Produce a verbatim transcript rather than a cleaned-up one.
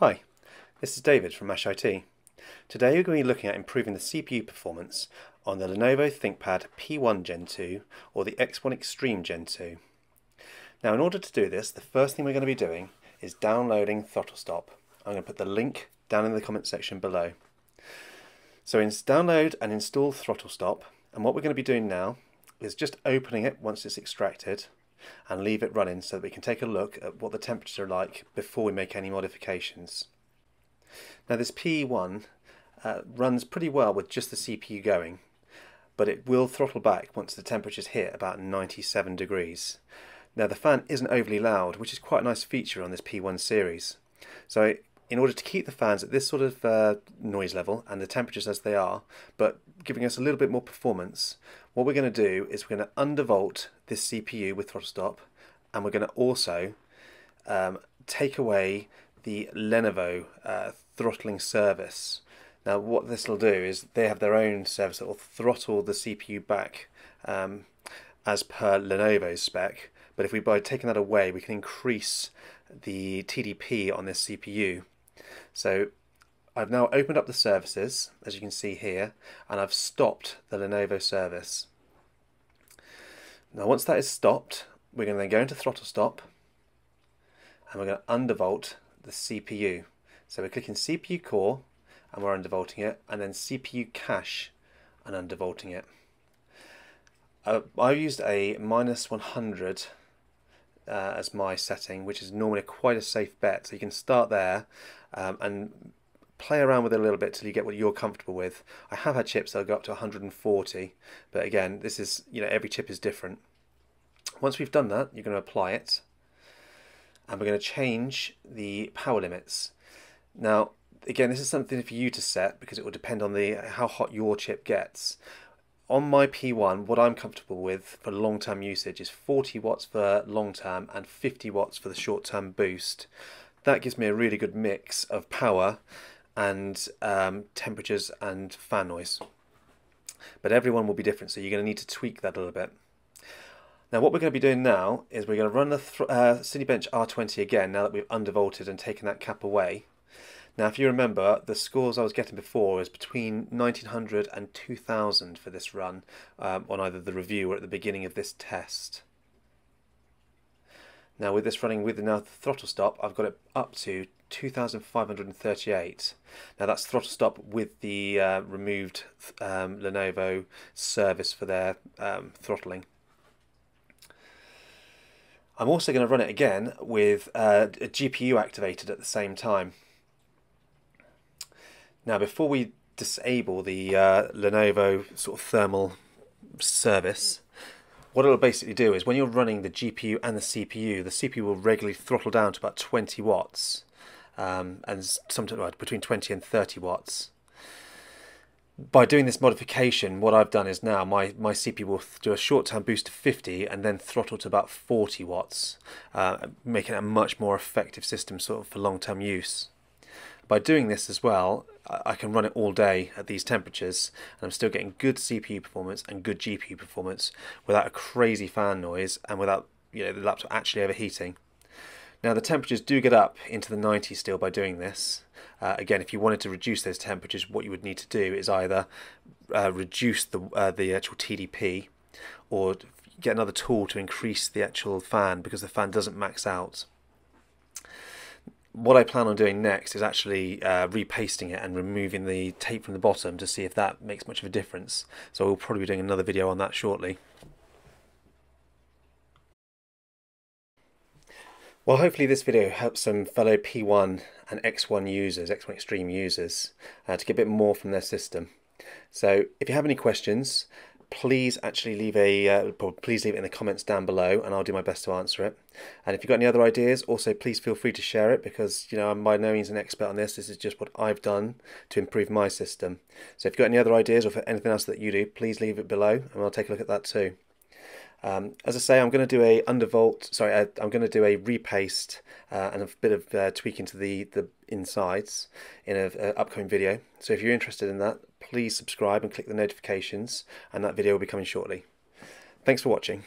Hi, this is David from Mash I T. Today we're going to be looking at improving the C P U performance on the Lenovo ThinkPad P one Gen two or the X one Extreme Gen two. Now, in order to do this, the first thing we're going to be doing is downloading ThrottleStop. I'm going to put the link down in the comment section below. So download and install ThrottleStop, and what we're going to be doing now is just opening it once it's extracted and leave it running so that we can take a look at what the temperatures are like before we make any modifications. Now, this P one uh, runs pretty well with just the C P U going, but it will throttle back once the temperatures hit about ninety-seven degrees. Now, the fan isn't overly loud, which is quite a nice feature on this P one series. So in order to keep the fans at this sort of uh, noise level and the temperatures as they are, but giving us a little bit more performance, what we're going to do is we're going to undervolt this C P U with ThrottleStop, and we're going to also um, take away the Lenovo uh, throttling service. Now, what this will do is they have their own service that will throttle the C P U back um, as per Lenovo's spec, but if we by taking that away, we can increase the T D P on this C P U. So I've now opened up the services, as you can see here, and I've stopped the Lenovo service. Now, once that is stopped, we're going to then go into ThrottleStop, and we're going to undervolt the C P U. So we're clicking C P U core and we're undervolting it, and then C P U cache and undervolting it. Uh, I used a minus one hundred Uh, as my setting, which is normally quite a safe bet, so you can start there um, and play around with it a little bit till you get what you're comfortable with. I have had chips that'll go up to one hundred and forty, but again, this is, you know, every chip is different. Once we've done that, you're going to apply it, and we're going to change the power limits. Now, again, this is something for you to set because it will depend on the how hot your chip gets. On my P one, what I'm comfortable with for long-term usage is forty watts for long-term and fifty watts for the short-term boost. That gives me a really good mix of power and um, temperatures and fan noise. But everyone will be different, so you're going to need to tweak that a little bit. Now, what we're going to be doing now is we're going to run the uh, Cinebench R twenty again, now that we've undervolted and taken that cap away. Now, if you remember, the scores I was getting before was between nineteen hundred and two thousand for this run um, on either the review or at the beginning of this test. Now, with this running with now the ThrottleStop, I've got it up to two thousand five hundred and thirty-eight. Now, that's ThrottleStop with the uh, removed um, Lenovo service for their um, throttling. I'm also going to run it again with uh, a G P U activated at the same time. Now, before we disable the uh, Lenovo sort of thermal service, what it'll basically do is when you're running the G P U and the C P U, the C P U will regularly throttle down to about twenty watts, um, and sometimes right, between twenty and thirty watts. By doing this modification, what I've done is now my, my C P U will do a short-term boost to fifty and then throttle to about forty watts, uh, making it a much more effective system sort of for long-term use. By doing this as well, I can run it all day at these temperatures and I'm still getting good C P U performance and good G P U performance without a crazy fan noise and without, you know, the laptop actually overheating. Now, the temperatures do get up into the nineties still by doing this. Uh, again, if you wanted to reduce those temperatures, what you would need to do is either uh, reduce the, uh, the actual T D P or get another tool to increase the actual fan, because the fan doesn't max out. What I plan on doing next is actually uh, repasting it and removing the tape from the bottom to see if that makes much of a difference. So we'll probably be doing another video on that shortly. Well, hopefully this video helps some fellow P one and X one users, X one Extreme users, uh, to get a bit more from their system. So if you have any questions, please actually leave a uh, please leave it in the comments down below, and I'll do my best to answer it. And if you've got any other ideas, also please feel free to share it, because, you know, I'm by no means an expert on this. This is just what I've done to improve my system. So if you've got any other ideas or for anything else that you do, please leave it below, and I'll take a look at that too. Um, as I say, I'm going to do a undervolt. Sorry, I, I'm going to do a repaste uh, and a bit of uh, tweaking to the the insides in an upcoming video. So if you're interested in that, please subscribe and click the notifications, and that video will be coming shortly. Thanks for watching.